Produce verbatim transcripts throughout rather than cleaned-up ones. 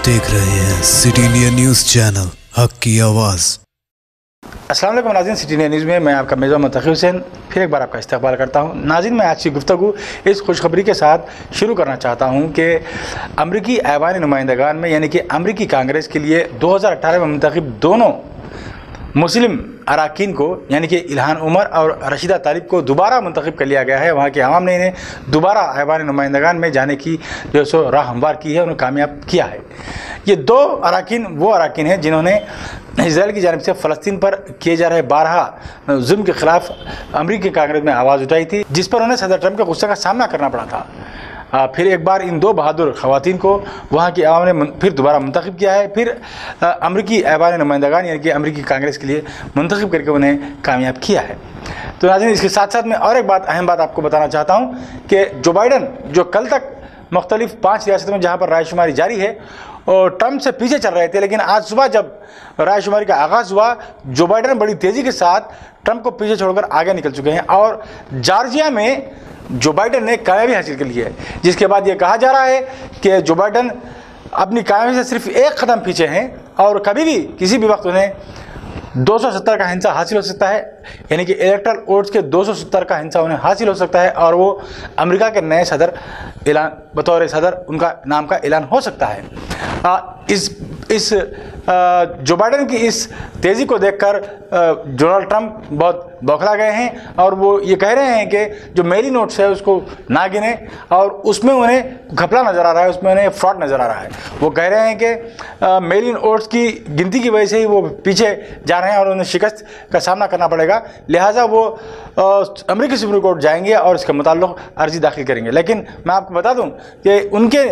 आप देख रहे हैं सिटी इंडिया न्यूज़ चैनल, हक की आवाज़। अस्सलाम वालेकुम नाज़रीन, सिटी इंडिया न्यूज़ में मैं आपका मेज़बान मुतखिर हुसैन फिर एक बार आपका इस्तकबाल करता हूं। नाज़रीन, मैं आज की गुफ्तगू इस खुशखबरी के साथ शुरू करना चाहता हूं कि अमरीकी ऐवान नुमाइंदगान में यानी कि अमरीकी कांग्रेस के लिए दो हज़ार अठारह में मुंतखब दोनों मुस्लिम अराकीन को यानी कि इल्हान उमर और रशीदा तालिब को दोबारा मुंतखब कर लिया गया है। वहाँ के आवाम ने इन्हें दोबारा ऐवान नुमाइंदगान में जाने की जो सो राह हमवार की है, उन्हें कामयाब किया है। ये दो अराकीन वो अराकीन हैं जिन्होंने इसराइल की जानिब से फ़लस्तीन पर किए जा रहे बारह जुल्म के ख़िलाफ़ अमरीकी कांग्रेस में आवाज़ उठाई थी, जिस पर उन्हें सदर ट्रम्प के गुस्से का सामना करना पड़ा था। आ, फिर एक बार इन दो बहादुर ख़वातीन को वहाँ की आवाम ने फिर दोबारा मुंतखब किया है, फिर अमरीकी ऐवान नुमाइंदगान यानी कि अमरीकी कांग्रेस के लिए मुंतखब करके उन्हें कामयाब किया है। तो नाज़रीन, इसके साथ साथ मैं और एक बात अहम बात आपको बताना चाहता हूँ कि जो बाइडन जो कल तक मुख्तलिफ पाँच रियासतों में जहाँ पर रायशुमारी जारी है और ट्रम्प से पीछे चल रहे थे, लेकिन आज सुबह जब रायशुमारी का आगाज़ हुआ, जो बाइडन बड़ी तेज़ी के साथ ट्रम्प को पीछे छोड़कर आगे निकल चुके हैं और जॉर्जिया में जो बाइडन ने कामयाबी हासिल कर ली है, जिसके बाद ये कहा जा रहा है कि जो बाइडन अपनी कामयाबी से सिर्फ एक कदम पीछे हैं और कभी भी किसी भी वक्त उन्हें दो सौ सत्तर का हिस्सा हासिल हो सकता है, यानी कि इलेक्ट्रल वोट्स के दो सौ सत्तर का हिस्सा उन्हें हासिल हो सकता है और वो अमेरिका के नए सदर ऐलान बतौर सदर उनका नाम का ऐलान हो सकता है। आ, इस इस जो बाइडन की इस तेज़ी को देखकर डोनाल्ड ट्रंप बहुत बौखला गए हैं और वो ये कह रहे हैं कि जो मेरी नोट्स है उसको ना गिने, और उसमें उन्हें घपला नज़र आ रहा है, उसमें उन्हें फ्रॉड नज़र आ रहा है। वो कह रहे हैं कि मेरी नोट्स की गिनती की वजह से ही वो पीछे जा रहे हैं और उन्हें शिकस्त का सामना करना पड़ेगा, लिहाजा वो अमरीकी सुप्रीम कोर्ट जाएंगे और इसके मुताल्लिक़ अर्जी दाखिल करेंगे। लेकिन मैं आपको बता दूँ कि उनके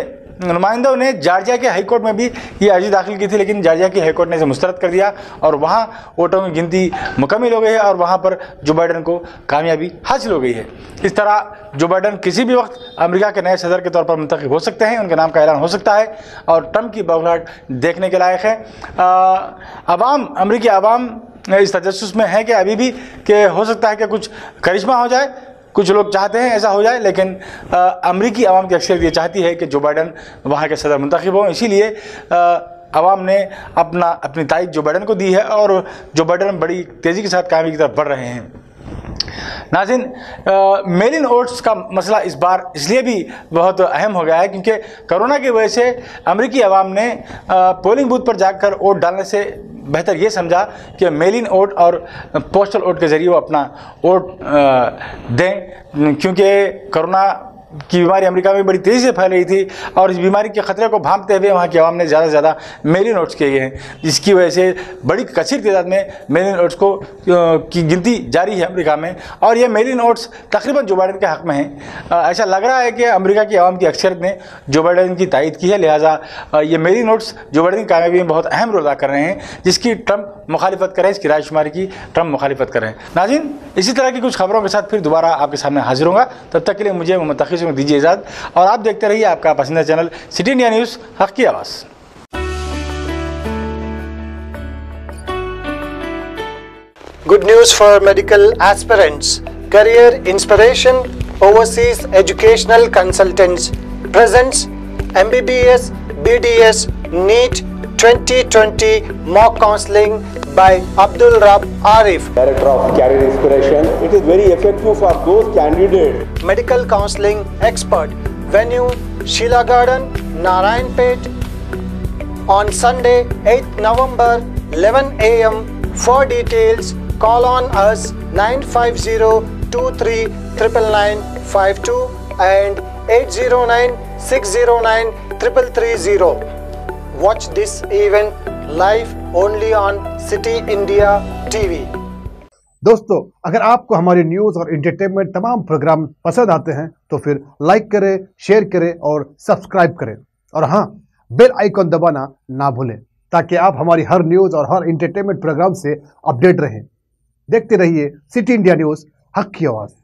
नुमाइंदों ने जॉर्जिया के हाई कोर्ट में भी ये अर्जी दाखिल की थी, लेकिन जॉर्जिया की हाई कोर्ट ने इसे मुस्तरद कर दिया और वहाँ वोटों की गिनती मुकम्मल हो गई है और वहाँ पर जो बाइडन को कामयाबी हासिल हो गई है। इस तरह जो बाइडन किसी भी वक्त अमेरिका के नए सदर के तौर पर मुंतखब हो सकते हैं, उनके नाम का ऐलान हो सकता है और ट्रम्प की बौखलाहट देखने के लायक है। आवाम अमरीकी आवाम इस तजस्सुस में है कि अभी भी कि हो सकता है कि कुछ करिश्मा हो जाए, कुछ लोग चाहते हैं ऐसा हो जाए, लेकिन अमरीकी आवाम की अक्सरियत ये चाहती है कि जो बाइडन वहाँ के सदर मुंतखब हों। इसीलिए आवाम ने अपना अपनी तारीख जो बाइडन को दी है और जो बाइडन बड़ी तेज़ी के साथ कामयाबी की तरफ बढ़ रहे हैं। नाज़रीन, मेल इन वोट्स का मसला इस बार इसलिए भी बहुत अहम हो गया है क्योंकि कोरोना की वजह से अमरीकी आवाम ने आ, पोलिंग बूथ पर जाकर वोट डालने से बेहतर ये समझा कि मेल इन वोट और पोस्टल वोट के ज़रिए वो अपना वोट दें, क्योंकि कोरोना की बीमारी अमेरिका में बड़ी तेज़ी से फैल रही थी और इस बीमारी के खतरे को भांपते हुए वहाँ की आवाम ने ज़्यादा से ज़्यादा मेल नोट्स किए हैं, जिसकी वजह से बड़ी कसीर तादाद में मेल नोट्स को की गिनती जारी है अमेरिका में और ये मेल नोट्स तकरीबन जो बाइडन के हक़ में हैं। ऐसा लग रहा है कि अमेरिका की आवाम की अक्सरियत ने जो बाइडन की तायद की है, लिहाजा ये मेल नोट्स जो बाइडन की कामयाबी में बहुत अहम रोल अदा कर रहे हैं, जिसकी ट्रम्प मुखालिफत करें, इसकी रायशुमारी की ट्रम्प मुखालिफत करें। नाज़रीन, इसी तरह की कुछ खबरों के साथ फिर दोबारा आपके सामने हाजिर होगा, तब तक के लिए मुझे मुंतखब में दीजिए इजाजत और आप देखते रहिए आपका पसंदीदा चैनल सिटी इंडिया न्यूज़, हक़ की आवाज़। Good news for medical aspirants. Career inspiration overseas educational consultants presents MBBS BDS NEET twenty twenty mock counseling by Abdul Rab Arif. Director of Career Inspiration. It is very effective for those candidates. Medical counseling expert. Venue Sheila Garden, Narayan Pet. On Sunday, eighth November, eleven A M For details, call on us nine five zero, two three nine nine five two and eight zero nine, six zero nine, three three zero. Watch this event live only on City India T V. दोस्तों, अगर आपको हमारे news और entertainment तमाम programme पसंद आते हैं तो फिर लाइक करें, शेयर करें और सब्सक्राइब करें, और हाँ, बेल आइकॉन दबाना ना भूलें ताकि आप हमारी हर न्यूज और हर एंटरटेनमेंट प्रोग्राम से अपडेट रहें। देखते रहिए सिटी इंडिया न्यूज, हक की आवाज।